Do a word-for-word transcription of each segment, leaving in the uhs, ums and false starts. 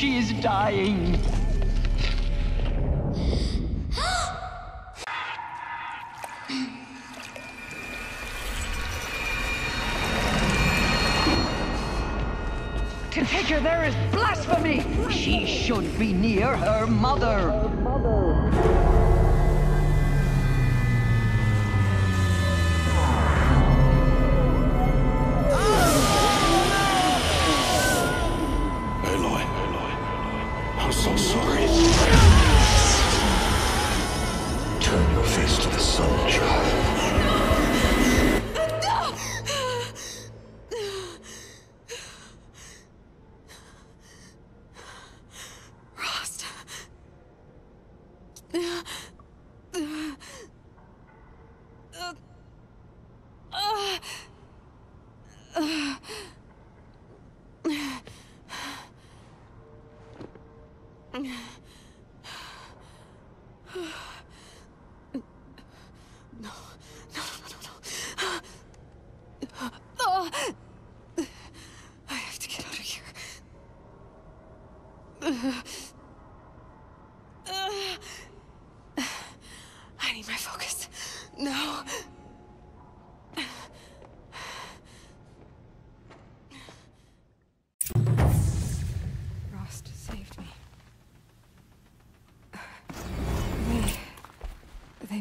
She is dying. To take her there is blasphemy. She should be near her mother.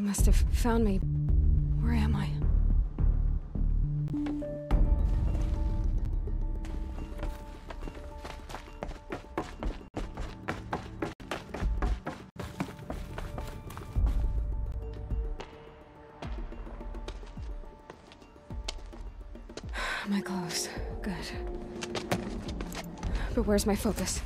Must have found me. Where am I? My clothes. Good. But where's my focus?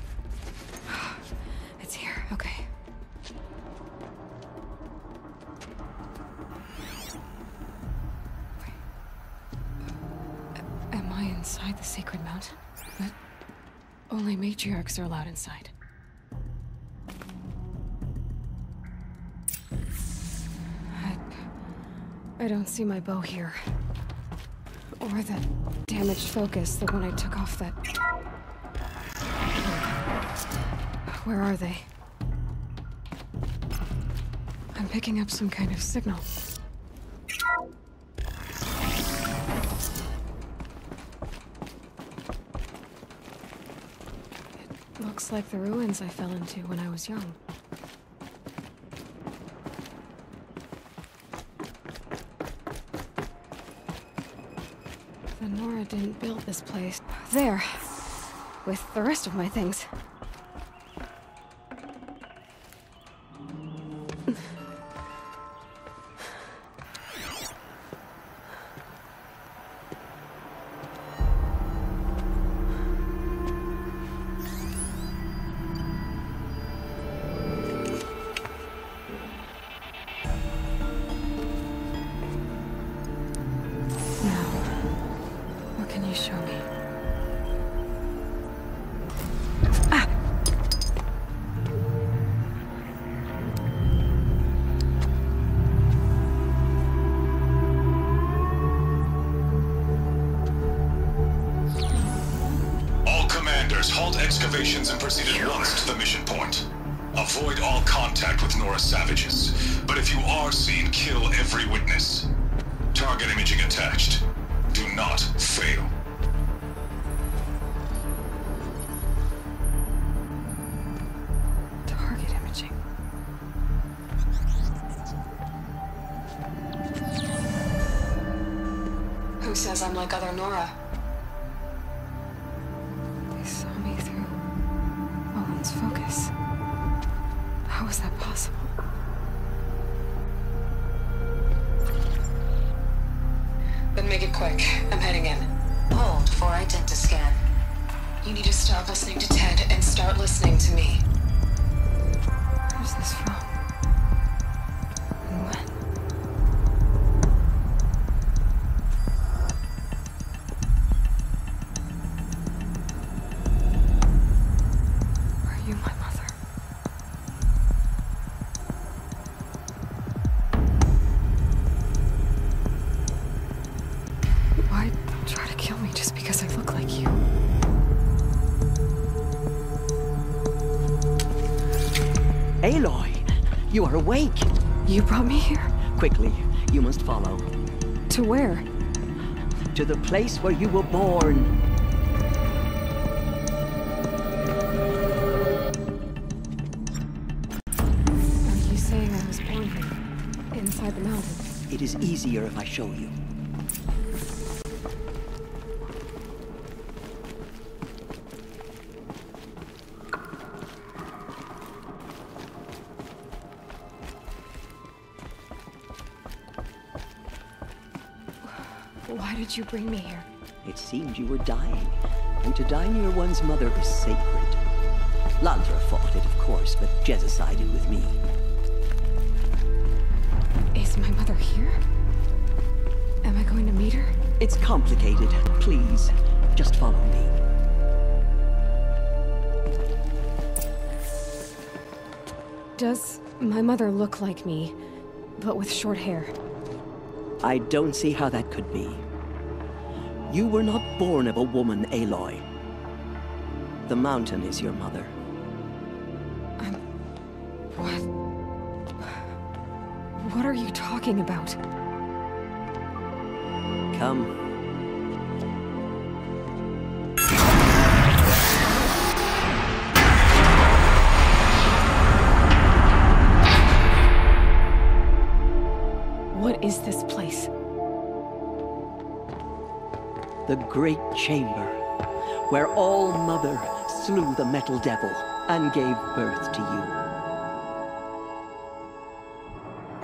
Matriarchs are allowed inside. I, I don't see my bow here. Or the damaged focus, the one I took off that... Where are they? I'm picking up some kind of signal. Like the ruins I fell into when I was young. The Nora didn't build this place. There! With the rest of my things. Try to kill me just because I look like you. You are awake! You brought me here? Quickly, you must follow. To where? To the place where you were born. Are you saying I was born here? Inside the mountain? It is easier if I show you. Why did you bring me here? It seemed you were dying, and to die near one's mother is sacred. Lansra fought it, of course, but Jezza sided with me. Is my mother here? Am I going to meet her? It's complicated. Please, just follow me. Does my mother look like me, but with short hair? I don't see how that could be. You were not born of a woman, Aloy. The mountain is your mother. I'm... What? What are you talking about? Come. What is this place? The Great Chamber, where All Mother slew the Metal Devil and gave birth to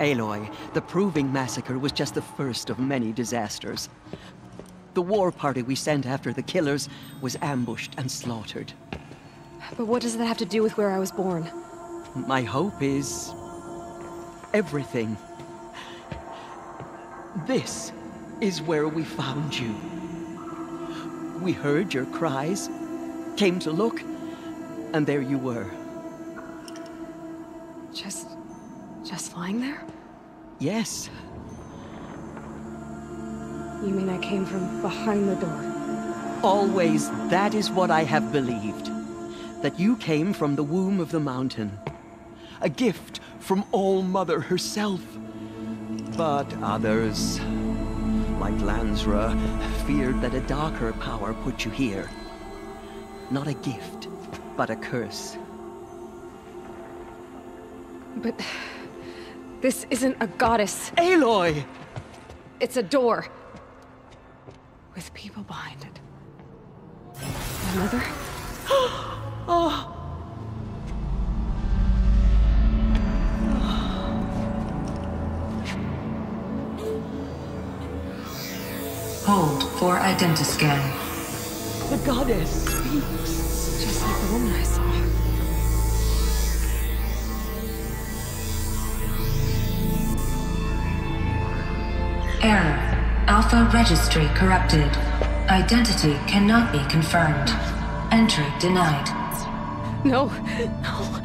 you. Aloy, the Proving Massacre was just the first of many disasters. The war party we sent after the killers was ambushed and slaughtered. But what does that have to do with where I was born? My hope is... everything. This is where we found you. We heard your cries, came to look, and there you were. Just... just lying there? Yes. You mean I came from behind the door? Always, that is what I have believed. That you came from the womb of the mountain. A gift from All Mother herself. But others, like Lansra, feared that a darker power put you here. Not a gift, but a curse. But... this isn't a goddess. Aloy! It's a door. With people behind it. My mother? Oh! Hold for identi scan. The goddess speaks. Just like the woman I saw. Error. Alpha registry corrupted. Identity cannot be confirmed. Entry denied. No. No.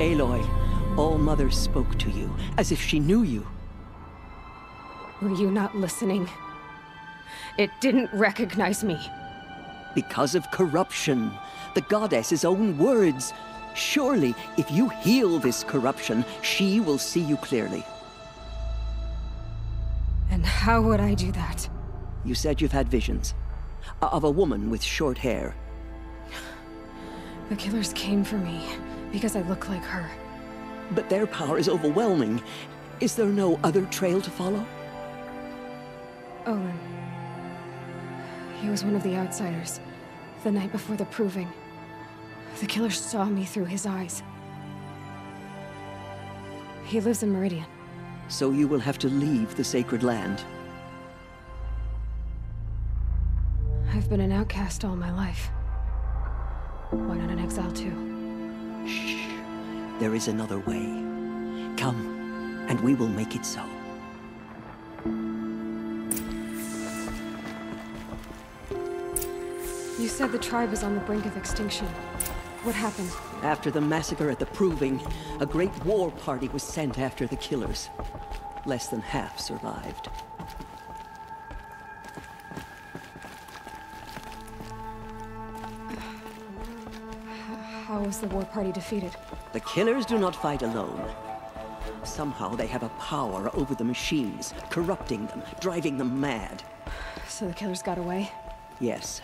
Aloy, All Mother spoke to you, as if she knew you. Were you not listening? It didn't recognize me. Because of corruption. The goddess's own words. Surely, if you heal this corruption, she will see you clearly. And how would I do that? You said you've had visions. Of a woman with short hair. The killers came for me. Because I look like her. But their power is overwhelming. Is there no other trail to follow? Olin. He was one of the outsiders. The night before the proving. The killer saw me through his eyes. He lives in Meridian. So you will have to leave the sacred land. I've been an outcast all my life. Why not an exile too? Shh. There is another way. Come, and we will make it so. You said the tribe is on the brink of extinction. What happened? After the massacre at the Proving, a great war party was sent after the killers. Less than half survived. How was the war party defeated? The killers do not fight alone. Somehow they have a power over the machines, corrupting them, driving them mad. So the killers got away? Yes.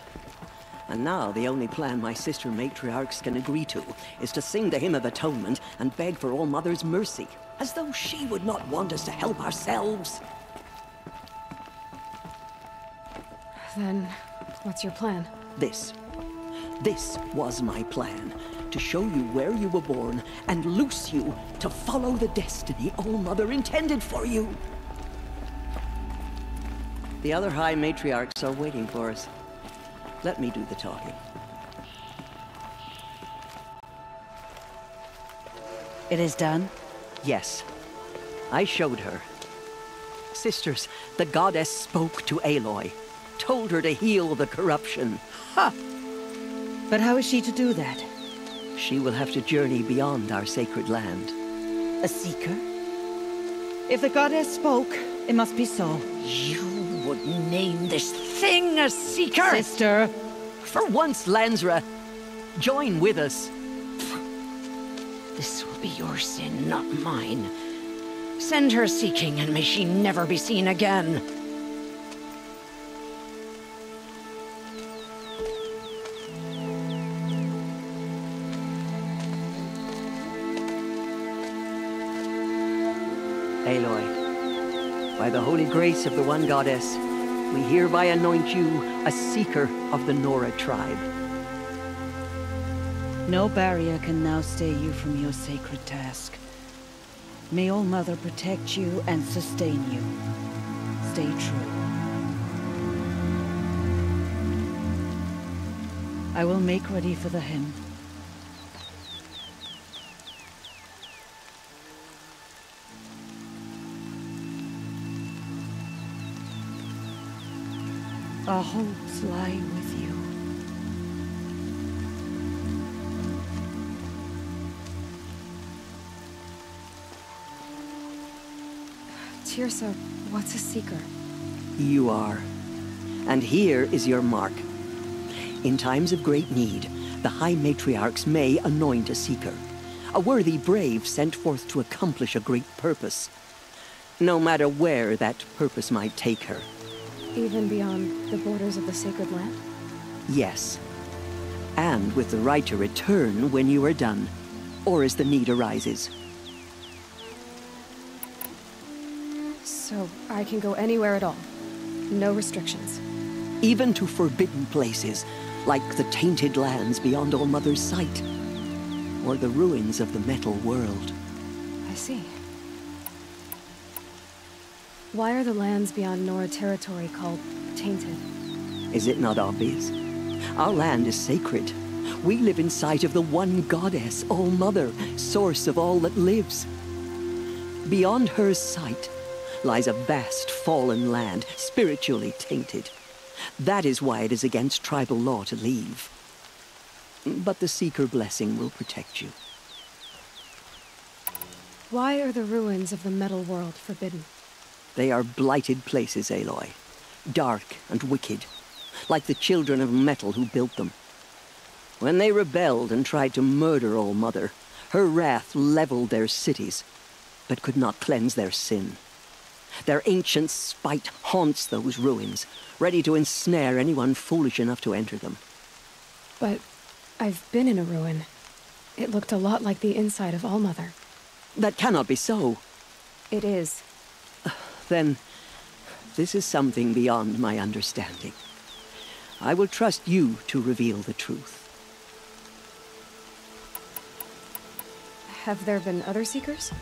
And now the only plan my sister matriarchs can agree to is to sing the Hymn of Atonement and beg for All Mother's mercy. As though she would not want us to help ourselves. Then, what's your plan? This. This was my plan. To show you where you were born and loose you to follow the destiny All Mother intended for you. The other High Matriarchs are waiting for us. Let me do the talking. It is done? Yes. I showed her. Sisters, the goddess spoke to Aloy. Told her to heal the corruption. Ha! But how is she to do that? She will have to journey beyond our sacred land. A seeker? If the goddess spoke, it must be so. You would name this thing a seeker? Sister! For once, Lansra, join with us. This will be your sin, not mine. Send her seeking, and may she never be seen again. Aloy, by the holy grace of the One Goddess, we hereby anoint you a seeker of the Nora tribe. No barrier can now stay you from your sacred task. May All Mother protect you and sustain you. Stay true. I will make ready for the hymn. Our hopes lie with you. Teersa, what's a seeker? You are. And here is your mark. In times of great need, the High Matriarchs may anoint a seeker. A worthy brave sent forth to accomplish a great purpose. No matter where that purpose might take her. Even beyond the borders of the sacred land? Yes. And with the right to return when you are done, or as the need arises. So I can go anywhere at all? No restrictions? Even to forbidden places, like the tainted lands beyond All Mother's sight, or the ruins of the metal world. I see. Why are the lands beyond Nora territory called tainted? Is it not obvious? Our land is sacred. We live in sight of the One Goddess, All Mother, source of all that lives. Beyond her sight lies a vast fallen land, spiritually tainted. That is why it is against tribal law to leave. But the Seeker blessing will protect you. Why are the ruins of the metal world forbidden? They are blighted places, Aloy. Dark and wicked. Like the children of metal who built them. When they rebelled and tried to murder All Mother, her wrath leveled their cities, but could not cleanse their sin. Their ancient spite haunts those ruins, ready to ensnare anyone foolish enough to enter them. But I've been in a ruin. It looked a lot like the inside of All Mother. That cannot be so. It is. Then, this is something beyond my understanding. I will trust you to reveal the truth. Have there been other seekers?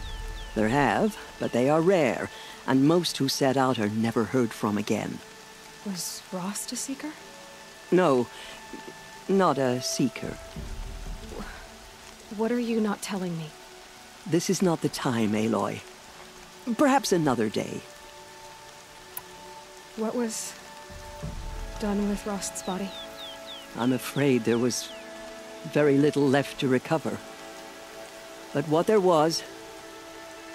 There have, but they are rare, and most who set out are never heard from again. Was Rost a seeker? No, not a seeker. What are you not telling me? This is not the time, Aloy. Perhaps another day. What was done with Rost's body? I'm afraid there was very little left to recover. But what there was,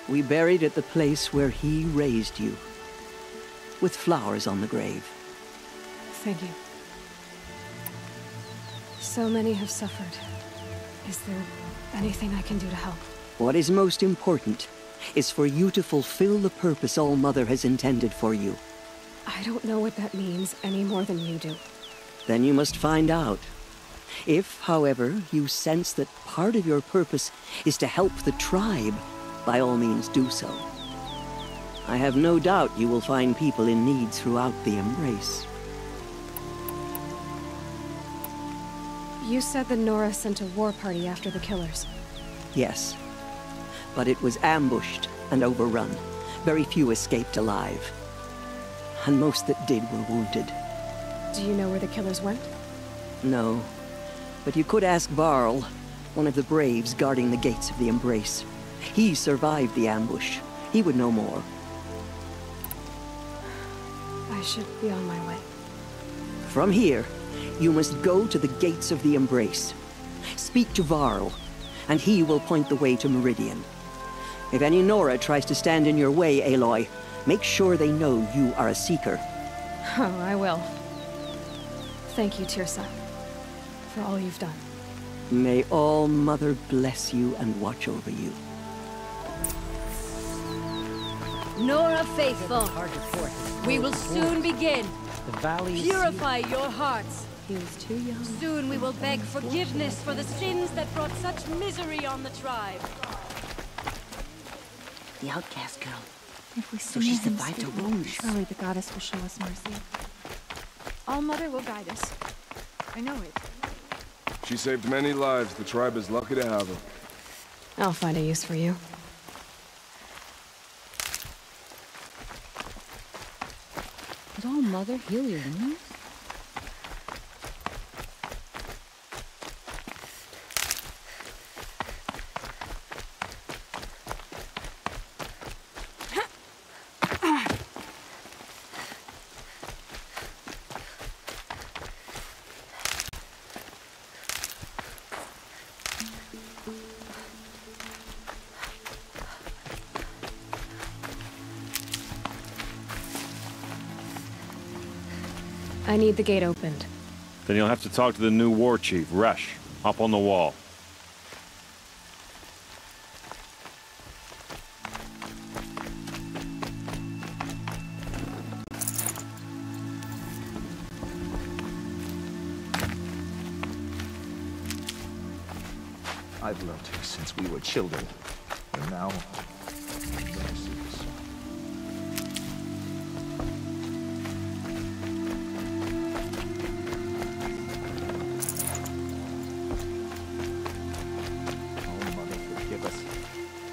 we buried at the place where he raised you, with flowers on the grave. Thank you. So many have suffered. Is there anything I can do to help? What is most important is for you to fulfill the purpose All Mother has intended for you. I don't know what that means any more than you do. Then you must find out. If, however, you sense that part of your purpose is to help the tribe, by all means do so. I have no doubt you will find people in need throughout the Embrace. You said that Nora sent a war party after the killers. Yes. But it was ambushed and overrun. Very few escaped alive. And most that did were wounded. Do you know where the killers went? No. But you could ask Varl, one of the Braves guarding the gates of the Embrace. He survived the ambush. He would know more. I should be on my way. From here, you must go to the gates of the Embrace. Speak to Varl, and he will point the way to Meridian. If any Nora tries to stand in your way, Aloy, make sure they know you are a Seeker. Oh, I will. Thank you, Teersa, for all you've done. May All Mother bless you and watch over you. Nora faithful, we will soon begin. The valley purify your hearts. He was too young. Soon we will beg forgiveness for the sins that brought such misery on the tribe. The outcast girl. If we so she survived a wound. Surely the goddess will show us mercy. All Mother will guide us. I know it. She saved many lives. The tribe is lucky to have her. I'll find a use for you. Did All Mother heal your wounds? I need the gate opened. Then you'll have to talk to the new war chief, Resh. Hop on the wall. I've loved her since we were children, and now...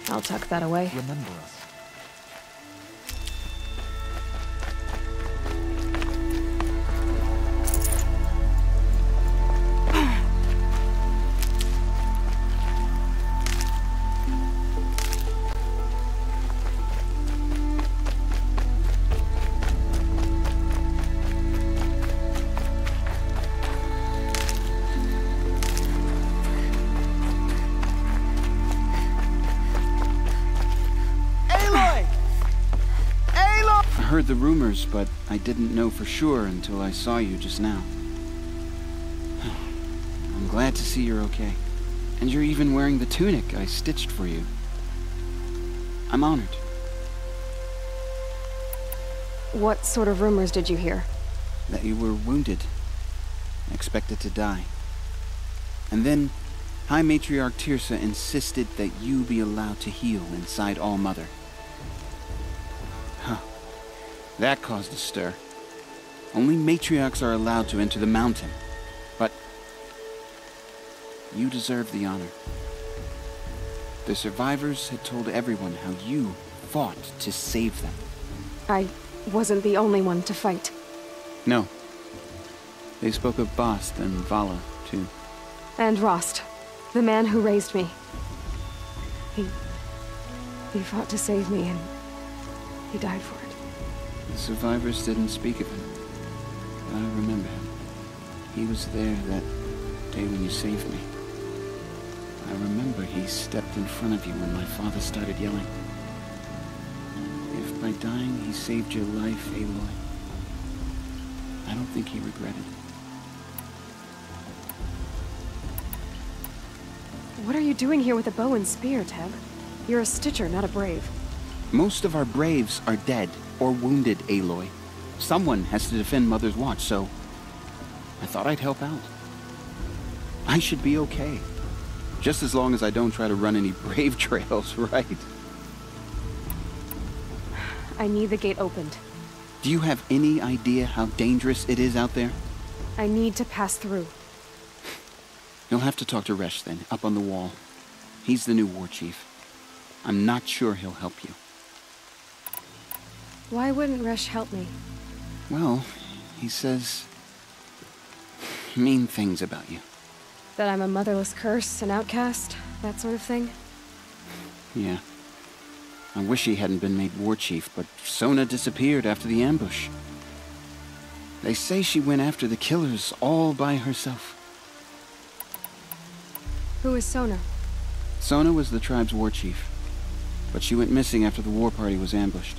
I'll tuck that away. Remember us. The rumors, but I didn't know for sure until I saw you just now. I'm glad to see you're okay. And you're even wearing the tunic I stitched for you. I'm honored. What sort of rumors did you hear? That you were wounded, expected to die. And then High Matriarch Teersa insisted that you be allowed to heal inside All Mother. That caused a stir. Only matriarchs are allowed to enter the mountain, but you deserve the honor. The survivors had told everyone how you fought to save them. I wasn't the only one to fight. No. They spoke of Bast and Vala, too. And Rost, the man who raised me. He He fought to save me, and he died for it. The survivors didn't speak of him. But I remember him. He was there that day when you saved me. I remember he stepped in front of you when my father started yelling. If by dying he saved your life, Aloy, I don't think he regretted it. What are you doing here with a bow and spear, Teb? You're a stitcher, not a brave. Most of our braves are dead or wounded, Aloy. Someone has to defend Mother's Watch, so I thought I'd help out. I should be okay. Just as long as I don't try to run any brave trails, right? I need the gate opened. Do you have any idea how dangerous it is out there? I need to pass through. You'll have to talk to Resh then, up on the wall. He's the new war chief. I'm not sure he'll help you. Why wouldn't Resh help me? Well, he says mean things about you. That I'm a motherless curse, an outcast, that sort of thing? Yeah. I wish he hadn't been made war chief, but Sona disappeared after the ambush. They say she went after the killers all by herself. Who is Sona? Sona was the tribe's war chief, but she went missing after the war party was ambushed.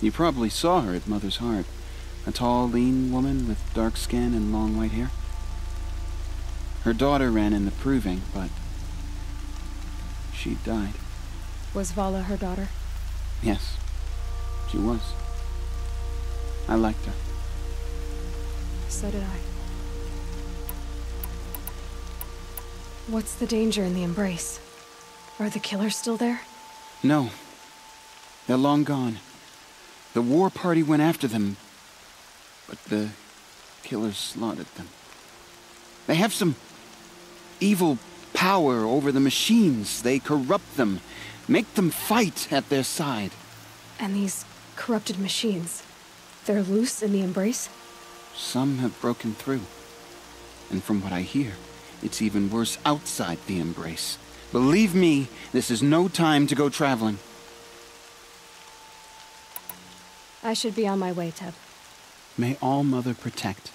You probably saw her at Mother's Heart, a tall, lean woman with dark skin and long white hair. Her daughter ran in the proving, but she died. Was Vala her daughter? Yes, she was. I liked her. So did I. What's the danger in the Embrace? Are the killers still there? No. They're long gone. The war party went after them, but the killers slaughtered them. They have some evil power over the machines. They corrupt them, make them fight at their side. And these corrupted machines, they're loose in the Embrace? Some have broken through. And from what I hear, it's even worse outside the Embrace. Believe me, this is no time to go traveling. I should be on my way, Teb. May All Mother protect.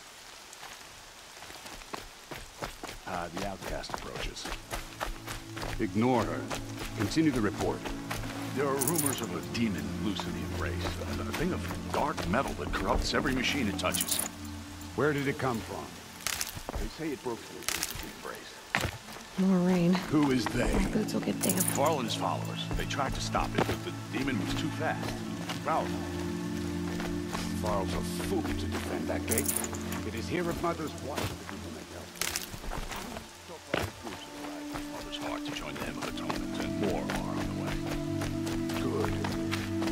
Ah, the outcast approaches. Ignore her. Continue the report. There are rumors of a demon loose in the Embrace. A thing of dark metal that corrupts every machine it touches. Where did it come from? They say it broke through the Embrace. More rain. Who is they? My boots will get damp. Farland's followers. They tried to stop it, but the demon was too fast. Powerful. Farland's a fool to defend that gate. It is here at Mother's Watch. To join the Hymn of Atonement, and more are on the way. Good.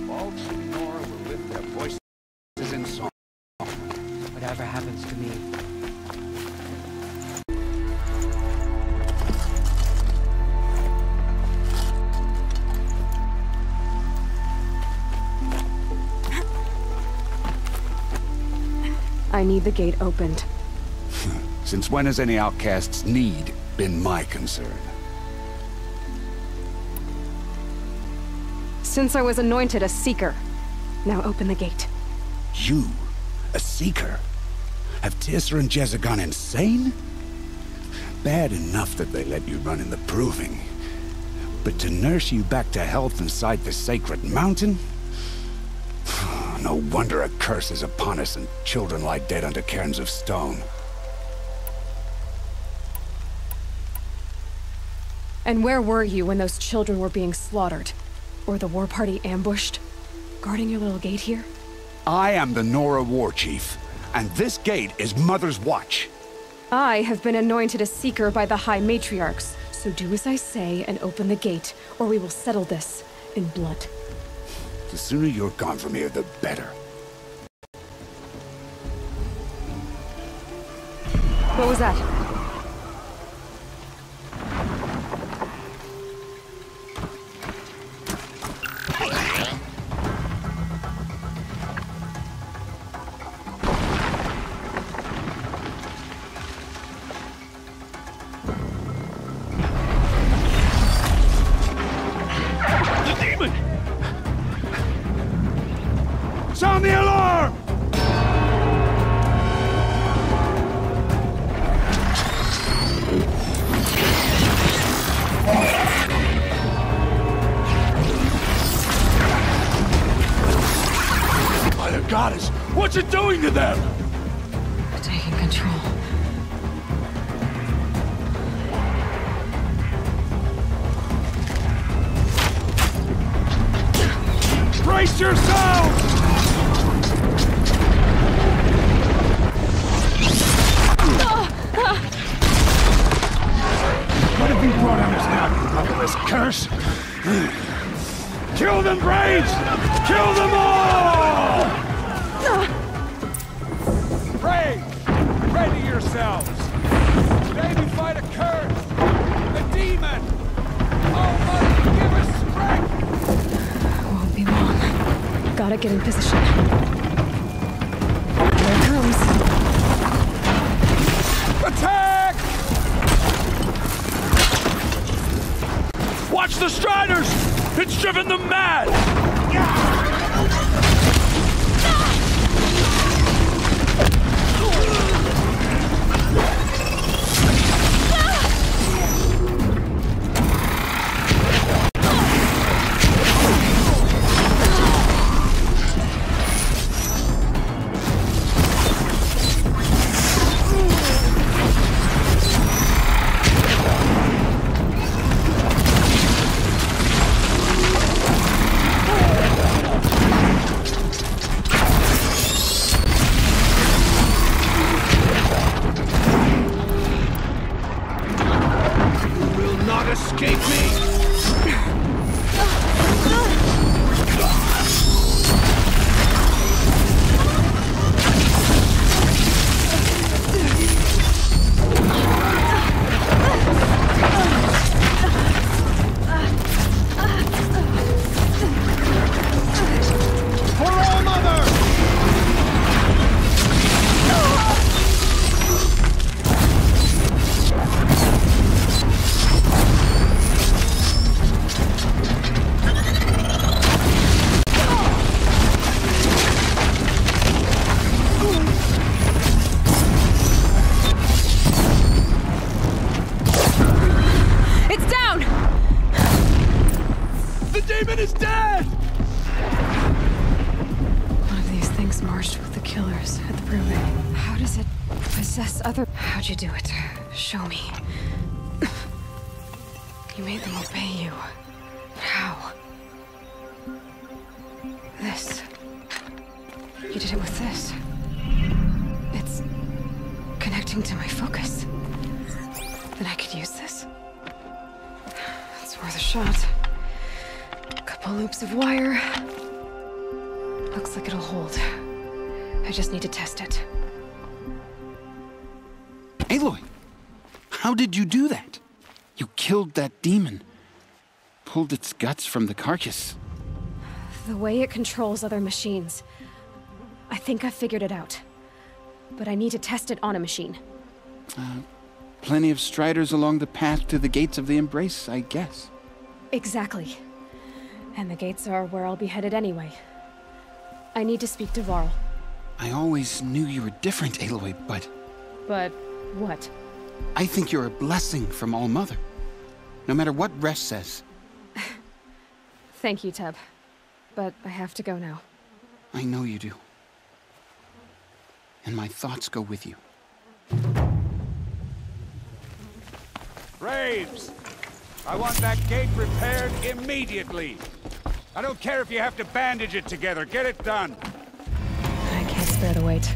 Baltz and Nora will lift their voices in song. Whatever happens to me. I need the gate opened. Since when has any outcast's need been my concern? Since I was anointed a seeker. Now open the gate. You? A seeker? Have Teersa and Jezza gone insane? Bad enough that they let you run in the proving. But to nurse you back to health inside the sacred mountain? No wonder a curse is upon us and children lie dead under cairns of stone. And where were you when those children were being slaughtered? Or the war party ambushed? Guarding your little gate here? I am the Nora war chief, and this gate is Mother's Watch. I have been anointed a seeker by the High Matriarchs, so do as I say and open the gate, or we will settle this in blood. The sooner you're gone from here, the better. What was that? Sound the alarm! Mother Goddess, what's it doing to them? They're taking control. Brace yourselves! What have you brought on us now, under this curse? Kill them, Braves! Kill them all! Braves, ready yourselves! Today we fight a curse, a demon! Oh, Mother, give us strength! Won't be long. Gotta get in position. Here it comes. Attack! Watch the Striders! It's driven them mad! How'd you do it? Show me. You made them obey you. How? This. You did it with this. It's connecting to my focus. Then I could use this. It's worth a shot. A couple loops of wire. Looks like it'll hold. I just need to test it. Aloy, how did you do that? You killed that demon, pulled its guts from the carcass. The way it controls other machines. I think I figured it out, but I need to test it on a machine. Uh, plenty of striders along the path to the gates of the Embrace, I guess. Exactly. And the gates are where I'll be headed anyway. I need to speak to Varl. I always knew you were different, Aloy, but... But... What? I think you're a blessing from All Mother, no matter what Resh says. Thank you, Teb. But I have to go now. I know you do. And my thoughts go with you. Braves! I want that gate repaired immediately. I don't care if you have to bandage it together. Get it done. I can't spare the weight.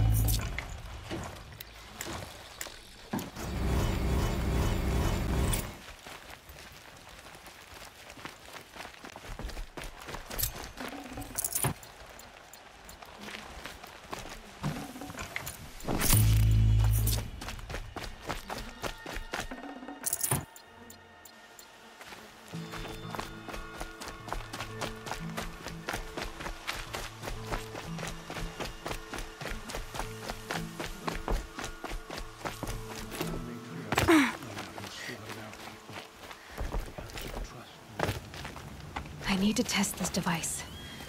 I need to test this device,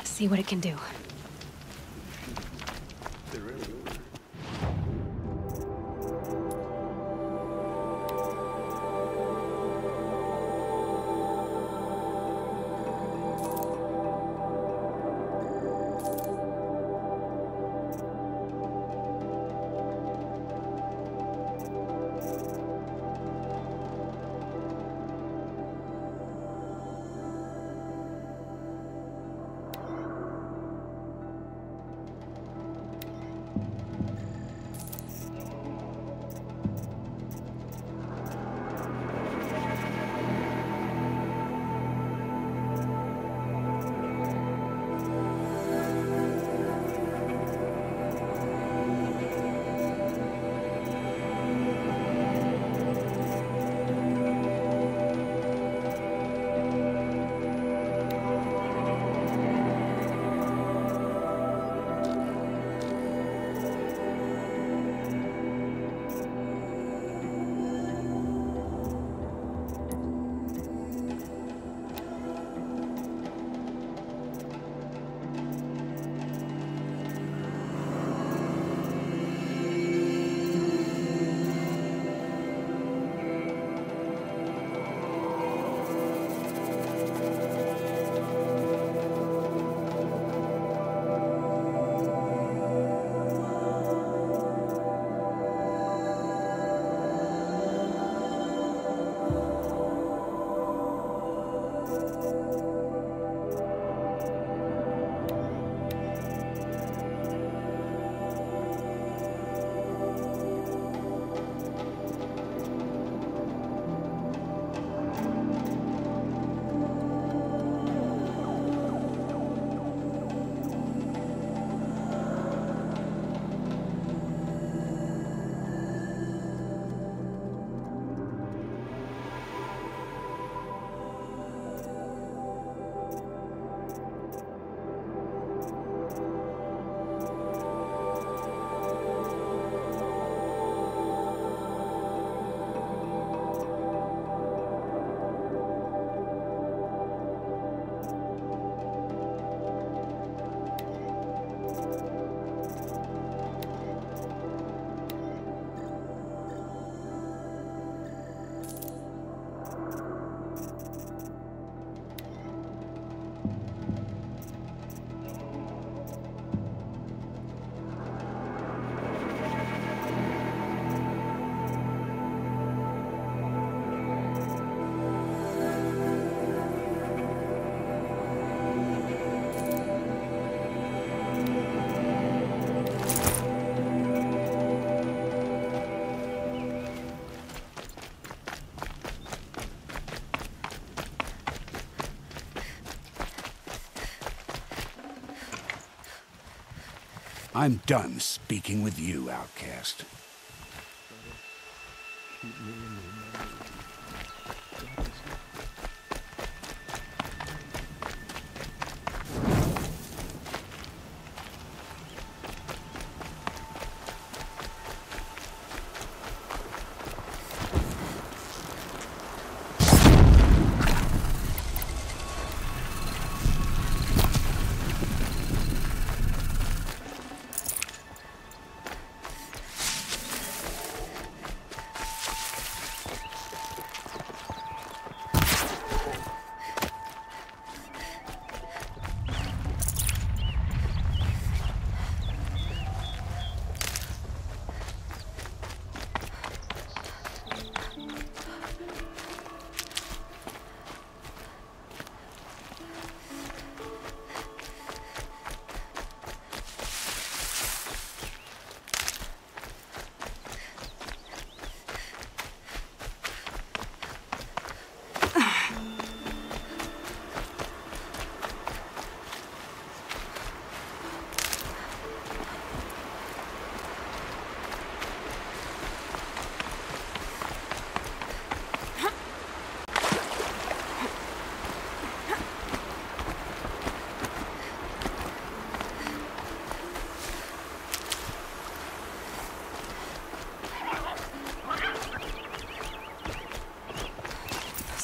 see what it can do. They really are. I'm done speaking with you, outcast.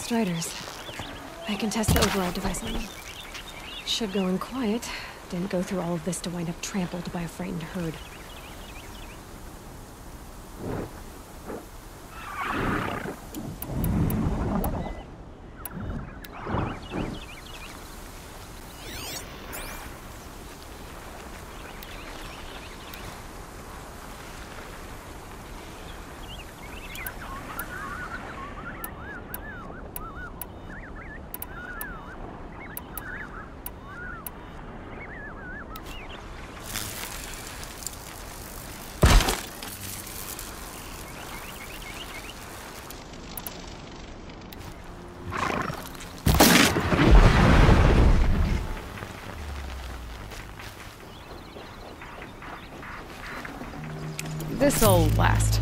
Striders. I can test the override device on them. Should go in quiet, Didn't go through all of this to wind up trampled by a frightened herd. This'll last.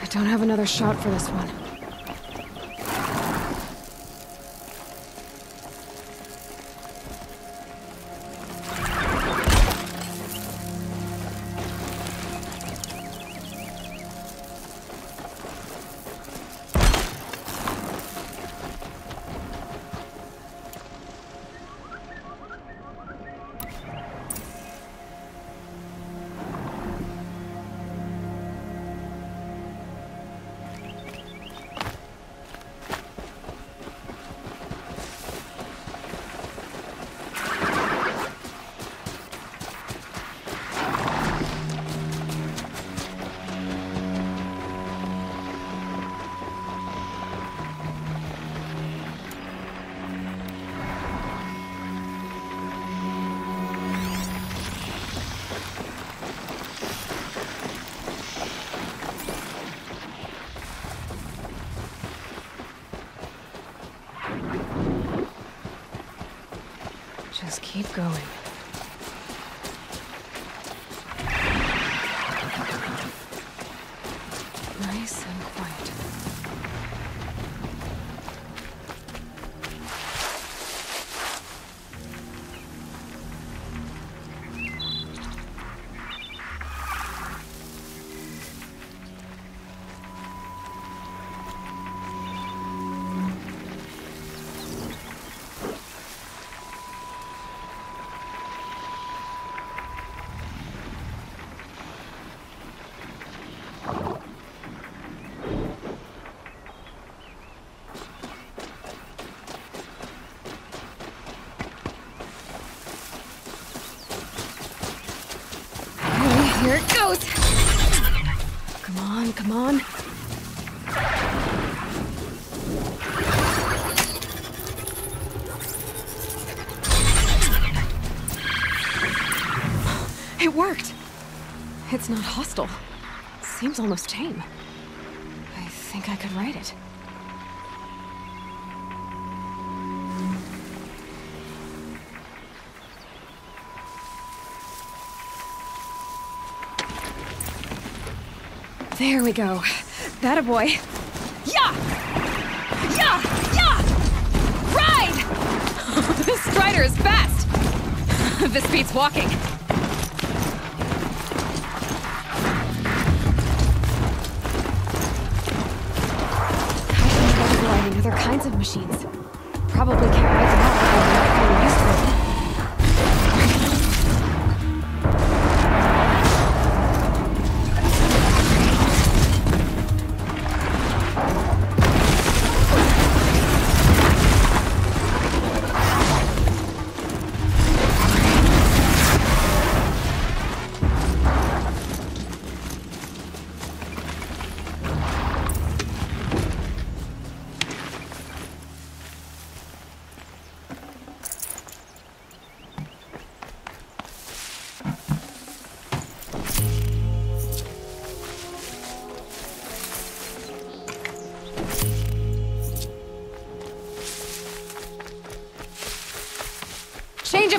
I don't have another shot for this one. Just keep going. Nice and quiet. It's not hostile. Seems almost tame. I think I could ride it. There we go. That a boy. Yeah! Yeah! Yeah! Ride! This strider is fast! This beats walking. Kinds of machines. Probably can't make them out if they're not really useful.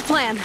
plan.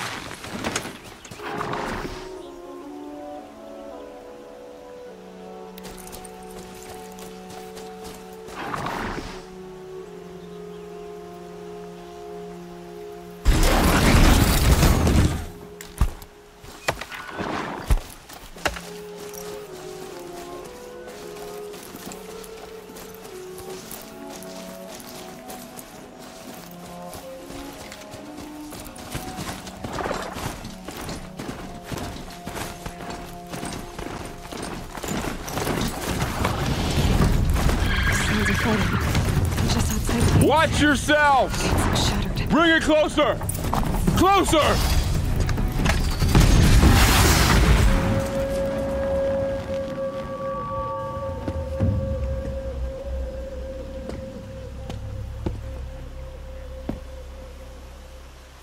Watch yourselves! Bring it closer! Closer!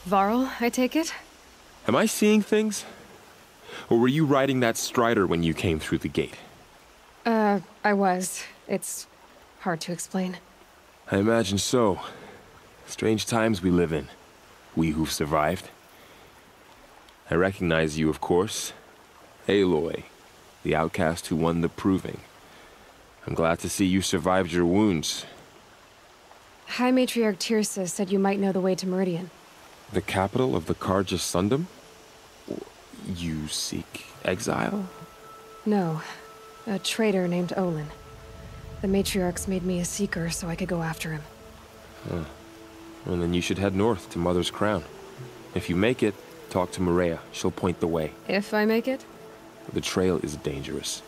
Varl, I take it? Am I seeing things? Or were you riding that strider when you came through the gate? Uh, I was. It's hard to explain. I imagine so. Strange times we live in, we who've survived. I recognize you, of course. Aloy, the outcast who won the proving. I'm glad to see you survived your wounds. High Matriarch Teersa said you might know the way to Meridian. The capital of the Karja Sundom? You seek exile? No. A traitor named Olin. The Matriarchs made me a seeker so I could go after him. Huh. Well, then you should head north to Mother's Crown. If you make it, talk to Mireya. She'll point the way. If I make it? The trail is dangerous.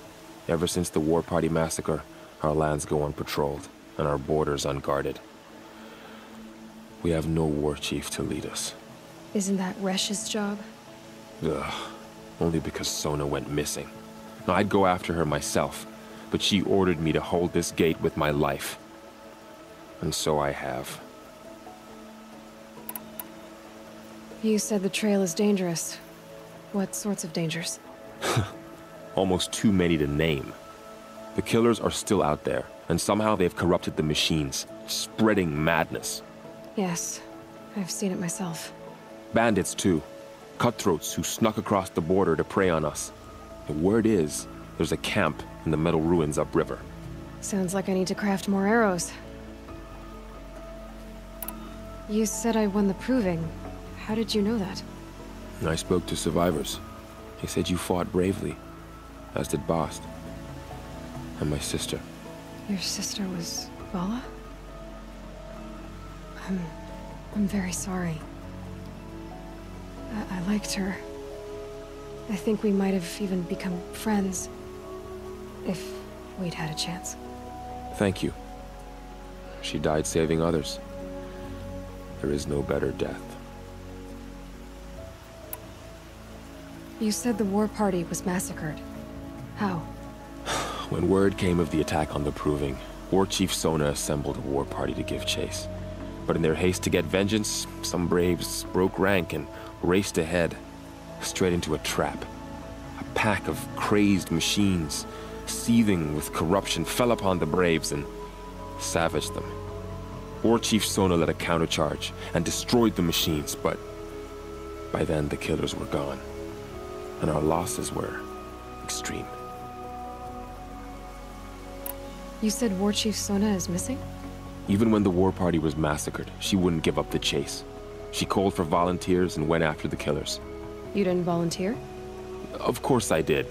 Ever since the War Party massacre, our lands go unpatrolled and our borders unguarded. We have no war chief to lead us. Isn't that Resh's job? Ugh. Only because Sona went missing. Now, I'd go after her myself. But she ordered me to hold this gate with my life. And so I have. You said the trail is dangerous. What sorts of dangers? Almost too many to name. The killers are still out there, and somehow they've corrupted the machines, spreading madness. Yes, I've seen it myself. Bandits, too. Cutthroats who snuck across the border to prey on us. The word is, there's a camp in the metal ruins upriver. Sounds like I need to craft more arrows. You said I won the proving. How did you know that? I spoke to survivors. They said you fought bravely, as did Bast. And my sister. Your sister was Vala? I'm, I'm very sorry. I, I liked her. I think we might have even become friends. If we'd had a chance. Thank you. She died saving others. There is no better death. You said the war party was massacred. How? When word came of the attack on the proving, War Chief Sona assembled a war party to give chase. But in their haste to get vengeance, some braves broke rank and raced ahead, straight into a trap. A pack of crazed machines, seething with corruption, fell upon the braves and savaged them. War Chief Sona led a countercharge and destroyed the machines, but by then the killers were gone, and our losses were extreme. You said War Chief Sona is missing? Even when the war party was massacred, she wouldn't give up the chase. She called for volunteers and went after the killers. You didn't volunteer? Of course I did,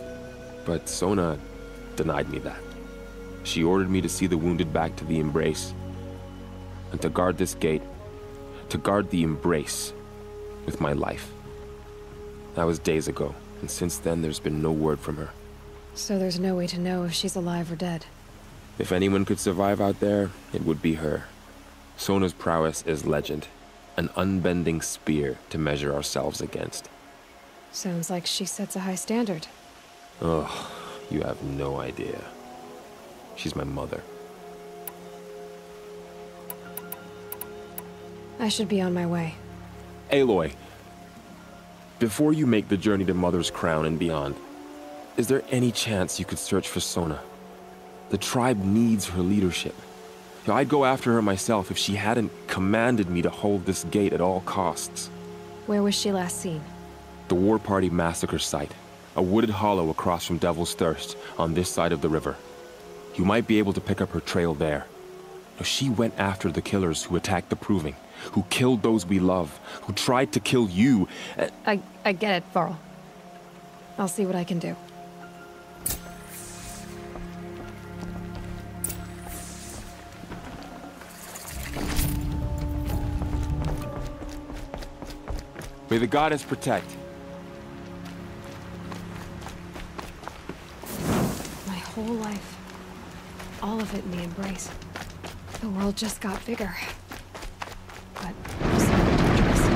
but Sona denied me that. She ordered me to see the wounded back to the Embrace, and to guard this gate, to guard the Embrace with my life. That was days ago, and since then there's been no word from her. So there's no way to know if she's alive or dead? If anyone could survive out there, it would be her. Sona's prowess is legend, an unbending spear to measure ourselves against. Sounds like she sets a high standard. Ugh. You have no idea. She's my mother. I should be on my way. Aloy, before you make the journey to Mother's Crown and beyond, is there any chance you could search for Sona? The tribe needs her leadership. I'd go after her myself if she hadn't commanded me to hold this gate at all costs. Where was she last seen? The war party massacre site. A wooded hollow across from Devil's Thirst, on this side of the river. You might be able to pick up her trail there. No, she went after the killers who attacked the Proving, who killed those we love, who tried to kill you. Uh, I, I get it, Varl. I'll see what I can do. May the goddess protect. My whole life, all of it in the Embrace. The world just got bigger. But so dangerous.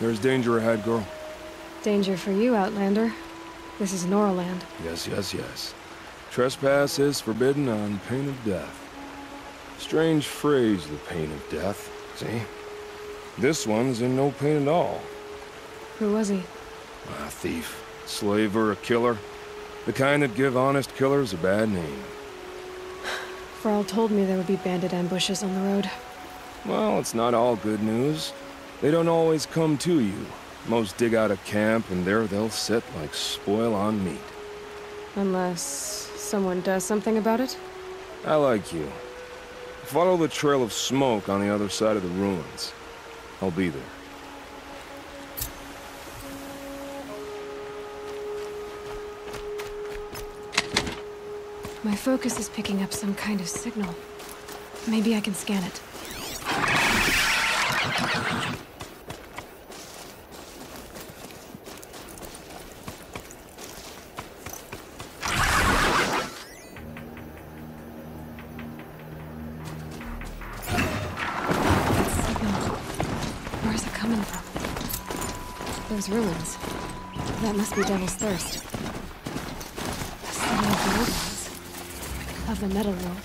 There's danger ahead, girl. Danger for you, Outlander. This is Nora land. Yes, yes, yes. Trespass is forbidden on pain of death. Strange phrase, the pain of death. See? This one's in no pain at all. Who was he? A thief, slaver, a killer. The kind that give honest killers a bad name. Varl told me there would be bandit ambushes on the road. Well, it's not all good news. They don't always come to you. Most dig out a camp, and there they'll sit like spoil on meat. Unless someone does something about it? I like you. Follow the trail of smoke on the other side of the ruins. I'll be there. My focus is picking up some kind of signal. Maybe I can scan it. Ruins. That must be Devil's Thirst. A city of the ruins. Of the metal world.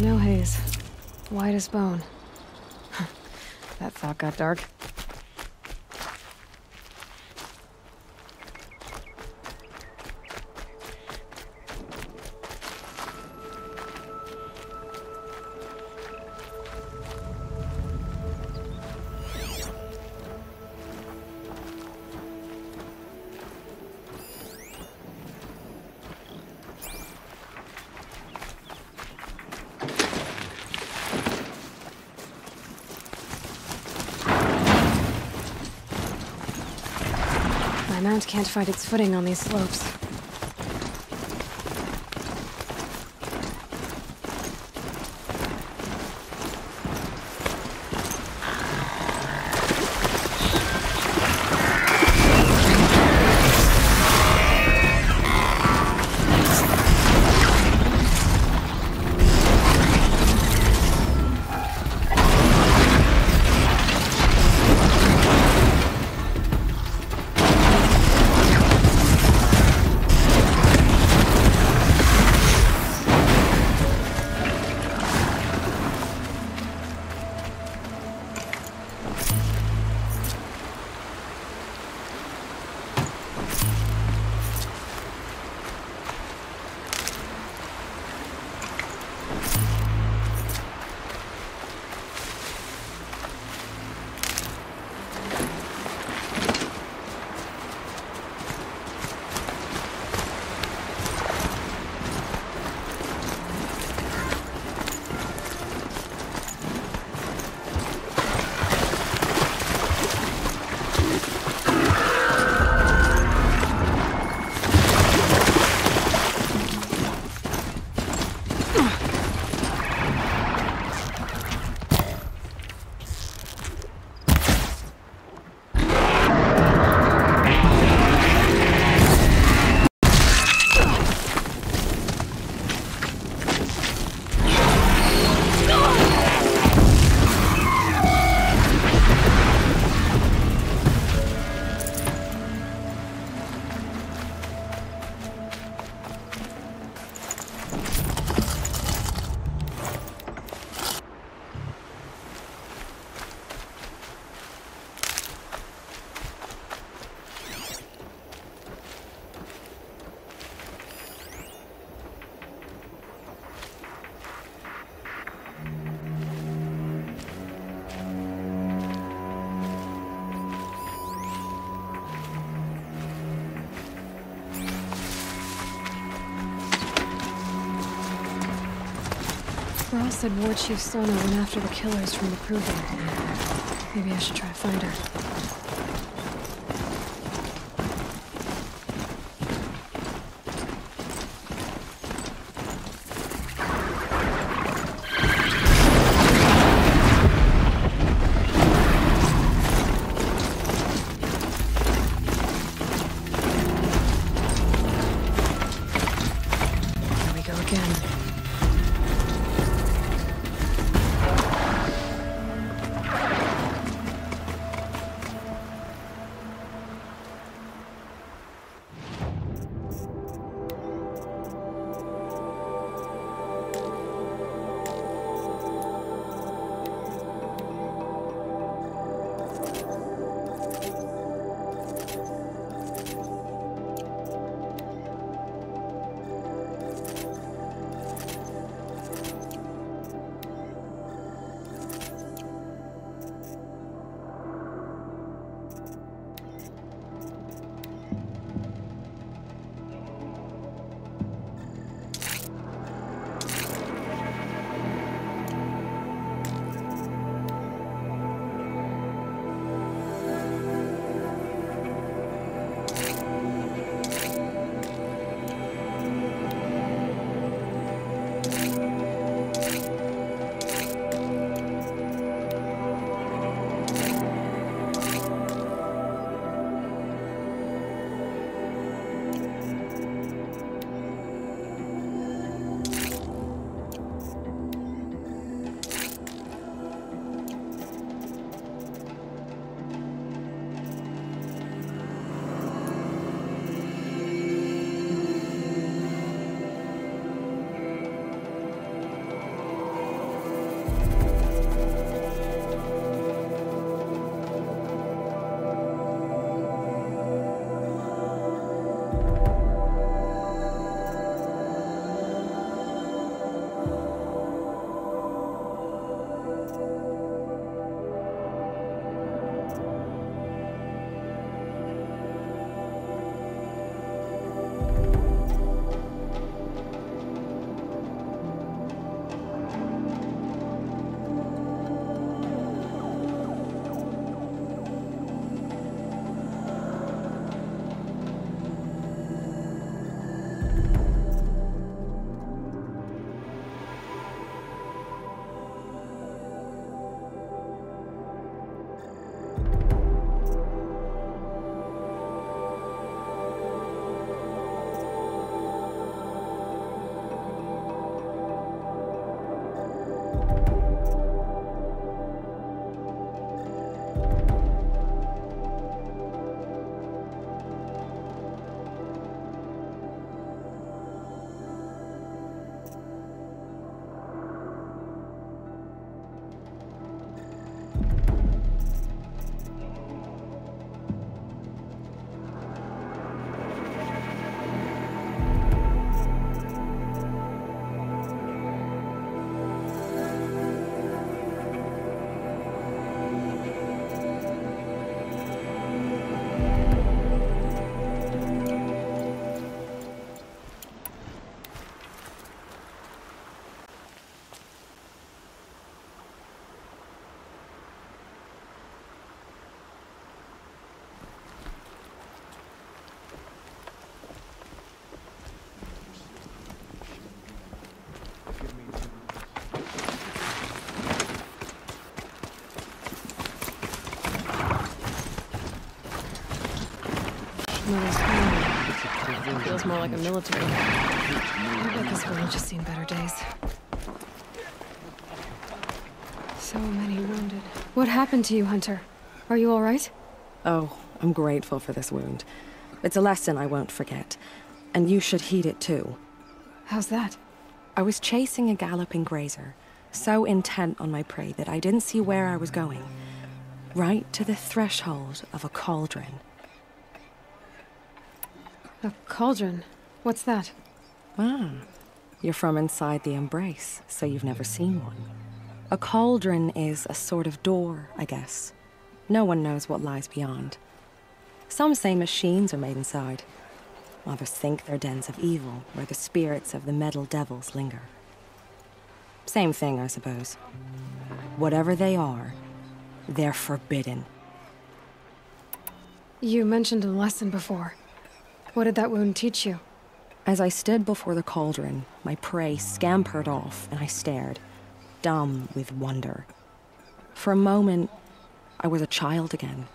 no haze. White as bone. That thought got dark. Can't find its footing on these slopes. Rost said War Chief Sona went after the killers from the Proven. Maybe I should try to find her. It feels more like a military. I bet this village has seen better days. So many wounded. What happened to you, Hunter? Are you all right? Oh, I'm grateful for this wound. It's a lesson I won't forget. And you should heed it too. How's that? I was chasing a galloping grazer, so intent on my prey that I didn't see where I was going. Right to the threshold of a cauldron. A cauldron? What's that? Ah, you're from inside the Embrace, so you've never seen one. A cauldron is a sort of door, I guess. No one knows what lies beyond. Some say machines are made inside. Others think they're dens of evil, where the spirits of the Metal Devils linger. Same thing, I suppose. Whatever they are, they're forbidden. You mentioned a lesson before. What did that wound teach you? As I stood before the cauldron, my prey scampered off, and I stared, dumb with wonder. For a moment, I was a child again,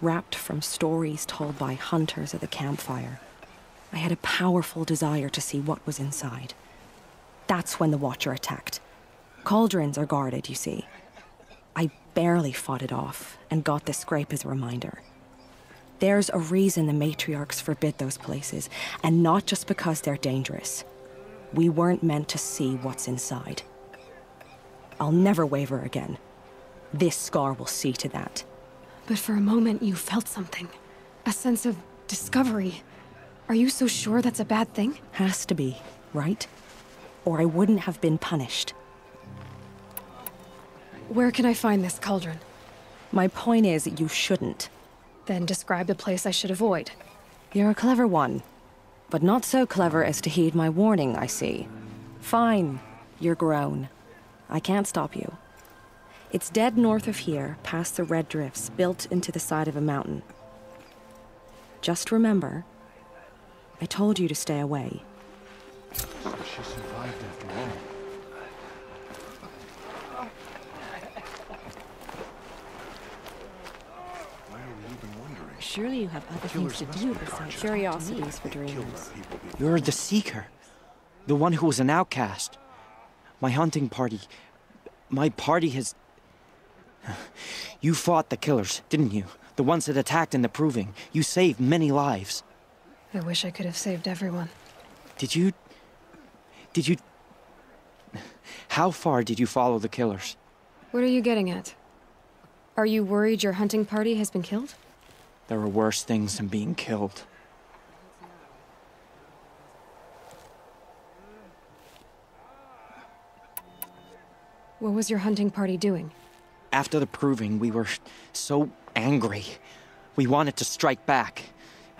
wrapped from stories told by hunters at the campfire. I had a powerful desire to see what was inside. That's when the Watcher attacked. Cauldrons are guarded, you see. I barely fought it off, and got this scrape as a reminder. There's a reason the matriarchs forbid those places, and not just because they're dangerous. We weren't meant to see what's inside. I'll never waver again. This scar will see to that. But for a moment you felt something. A sense of discovery. Are you so sure that's a bad thing? Has to be, right? Or I wouldn't have been punished. Where can I find this cauldron? My point is you shouldn't. Then describe the place I should avoid. You're a clever one, but not so clever as to heed my warning, I see. Fine, you're grown. I can't stop you. It's dead north of here, past the Red Drifts, built into the side of a mountain. Just remember, I told you to stay away. She survived after all. Surely you have other things to do besides curiosities for dreams. You're the Seeker. The one who was an outcast. My hunting party... My party has... You fought the killers, didn't you? The ones that attacked in the Proving. You saved many lives. I wish I could have saved everyone. Did you... Did you... How far did you follow the killers? What are you getting at? Are you worried your hunting party has been killed? There are worse things than being killed. What was your hunting party doing? After the Proving, we were so angry. We wanted to strike back,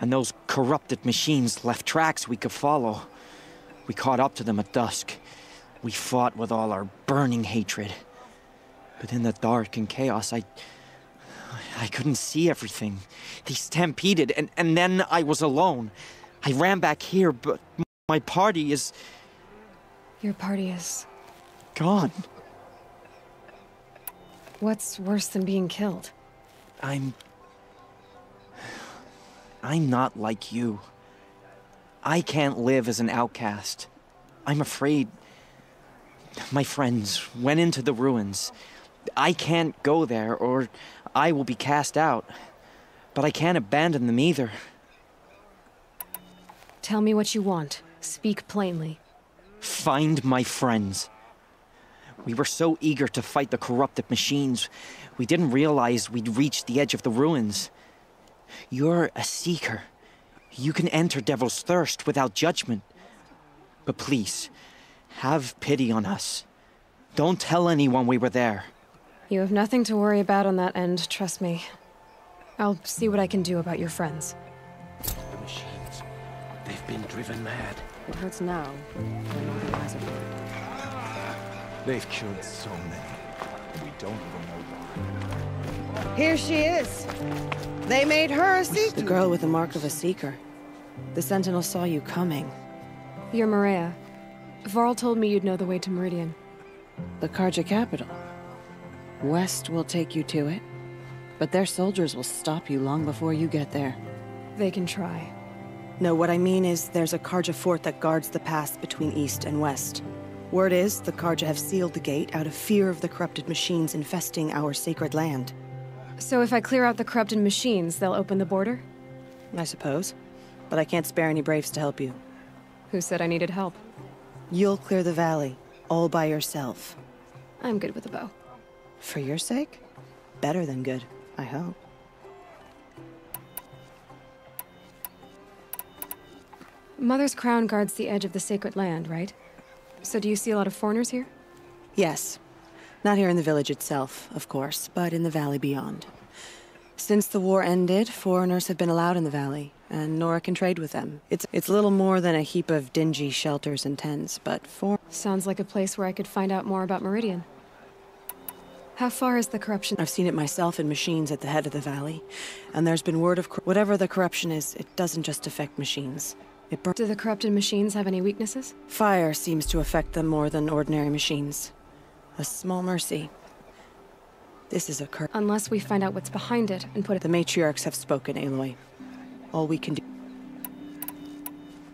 and those corrupted machines left tracks we could follow. We caught up to them at dusk. We fought with all our burning hatred. But in the dark and chaos, I... I couldn't see everything. They stampeded, and, and then I was alone. I ran back here, but my party is... Your party is... gone. What's worse than being killed? I'm... I'm not like you. I can't live as an outcast. I'm afraid... My friends went into the ruins. I can't go there, or... I will be cast out, but I can't abandon them either. Tell me what you want. Speak plainly. Find my friends. We were so eager to fight the corrupted machines, we didn't realize we'd reached the edge of the ruins. You're a Seeker. You can enter Devil's Thirst without judgment. But please, have pity on us. Don't tell anyone we were there. You have nothing to worry about on that end, trust me. I'll see what I can do about your friends. The machines, they've been driven mad. It hurts now. They've killed so many. We don't even know why. Here she is. They made her a Seeker. The girl with the mark of a Seeker. The Sentinel saw you coming. You're Mireya. Varl told me you'd know the way to Meridian. The Karja capital. West will take you to it, but their soldiers will stop you long before you get there. They can try. No, what I mean is there's a Karja fort that guards the pass between east and west. Word is, the Karja have sealed the gate out of fear of the corrupted machines infesting our sacred land. So if I clear out the corrupted machines, they'll open the border? I suppose. But I can't spare any braves to help you. Who said I needed help? You'll clear the valley, all by yourself. I'm good with a bow. For your sake? Better than good, I hope. Mother's Crown guards the edge of the sacred land, right? So do you see a lot of foreigners here? Yes. Not here in the village itself, of course, but in the valley beyond. Since the war ended, foreigners have been allowed in the valley, and Nora can trade with them. It's it's little more than a heap of dingy shelters and tents, but for... Sounds like a place where I could find out more about Meridian. How far is the corruption? I've seen it myself in machines at the head of the valley, and there's been word of... Whatever the corruption is, it doesn't just affect machines. It bur- Do the corrupted machines have any weaknesses? Fire seems to affect them more than ordinary machines. A small mercy. This is a curse. Unless we find out what's behind it and put it- The matriarchs have spoken, Aloy. All we can do-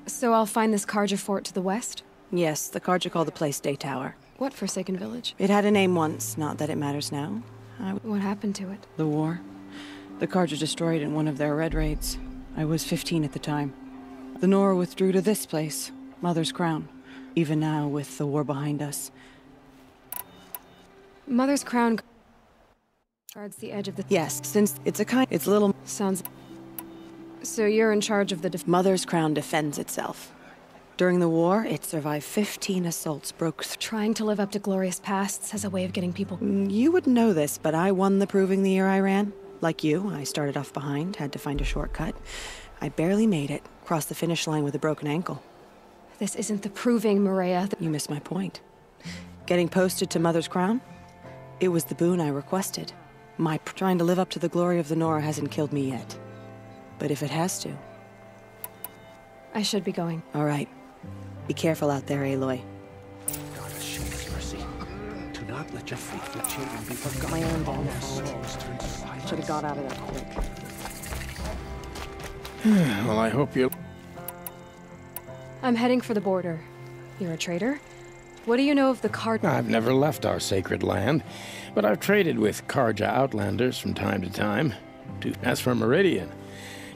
So I'll find this Karja fort to the west? Yes, the Karja call the place Day Tower. What forsaken village? It had a name once, not that it matters now. I w- What happened to it? The war. The Karja destroyed in one of their red raids. I was fifteen at the time. The Nora withdrew to this place, Mother's Crown. Even now, with the war behind us. Mother's Crown guards the edge of the... Yes, since it's a kind... It's little... Sounds... So you're in charge of the... Def Mother's Crown defends itself. During the war, it survived fifteen assaults, broke... Trying to live up to glorious pasts as a way of getting people... You would know this, but I won the proving the year I ran. Like you, I started off behind, had to find a shortcut. I barely made it, crossed the finish line with a broken ankle. This isn't the proving, Mireya. You missed my point. Getting posted to Mother's Crown? It was the boon I requested. My trying to live up to the glory of the Nora hasn't killed me yet. But if it has to... I should be going. All right. Be careful out there, Aloy. God, show us mercy. Do not let your faithful children be forgotten. My own balls. Should have got out of there quick. Well, I hope you... I'm heading for the border. You're a trader? What do you know of the Karja? I've never left our sacred land, but I've traded with Karja outlanders from time to time. To, as for Meridian,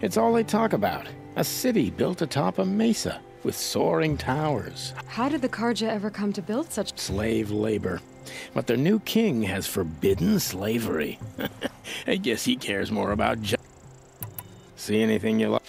it's all they talk about. A city built atop a mesa with soaring towers. How did the Karja ever come to build such... Slave labor. But their new king has forbidden slavery. I guess he cares more about... See anything you like?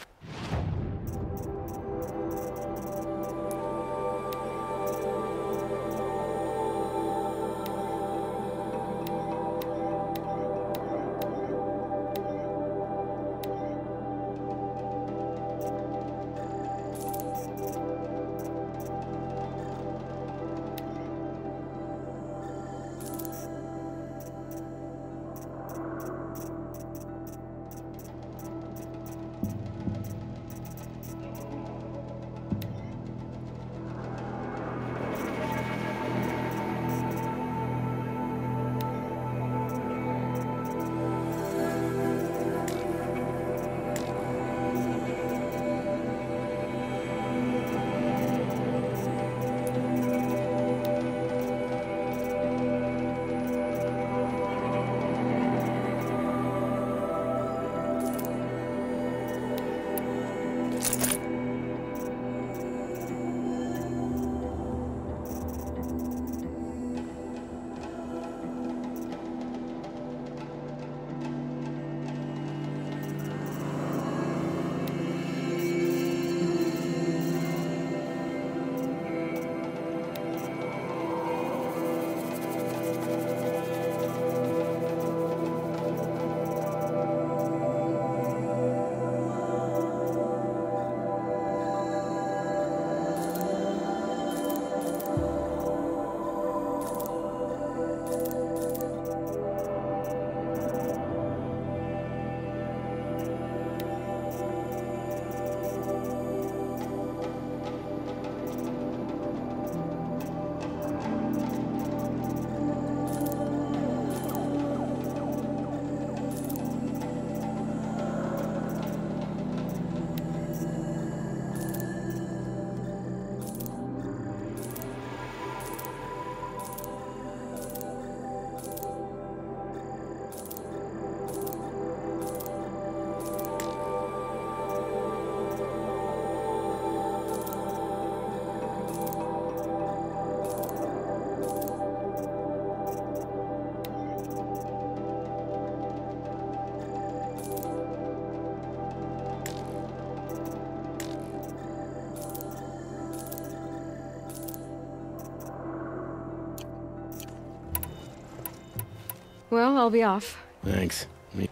Well, I'll be off. Thanks. Me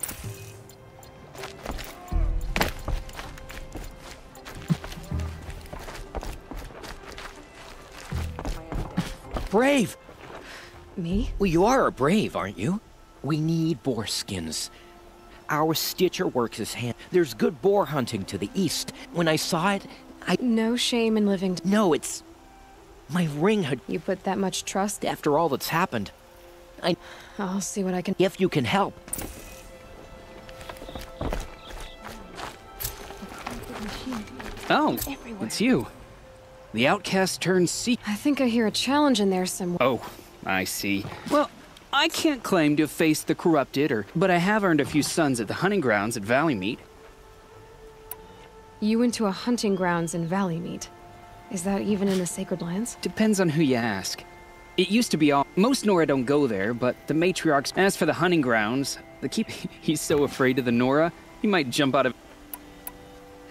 brave! Me? Well, you are a brave, aren't you? We need boar skins. Our stitcher works his hand. There's good boar hunting to the east. When I saw it, I... No shame in living... No, it's... My ring had... You put that much trust? After all that's happened, I... I'll see what I can... If you can help. Oh, everywhere. It's you. The outcast turned seek. I think I hear a challenge in there somewhere. Oh, I see. Well, I can't claim to have faced the corrupted, or but I have earned a few sons at the hunting grounds at Valleymeet. You went to a hunting grounds in Valleymeet? Is that even in the Sacred Lands? Depends on who you ask. It used to be all... Most Nora don't go there, but the matriarchs... As for the hunting grounds, the keep... He's so afraid of the Nora, he might jump out of...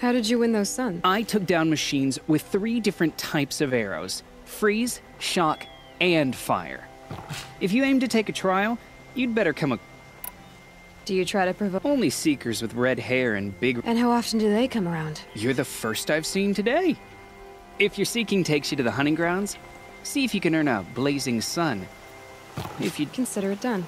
How did you win those sons? I took down machines with three different types of arrows. Freeze, shock, and fire. If you aim to take a trial, you'd better come a... Do you try to provoke... Only seekers with red hair and big... And how often do they come around? You're the first I've seen today. If your seeking takes you to the hunting grounds, see if you can earn a blazing sun. If you'd... Consider it done.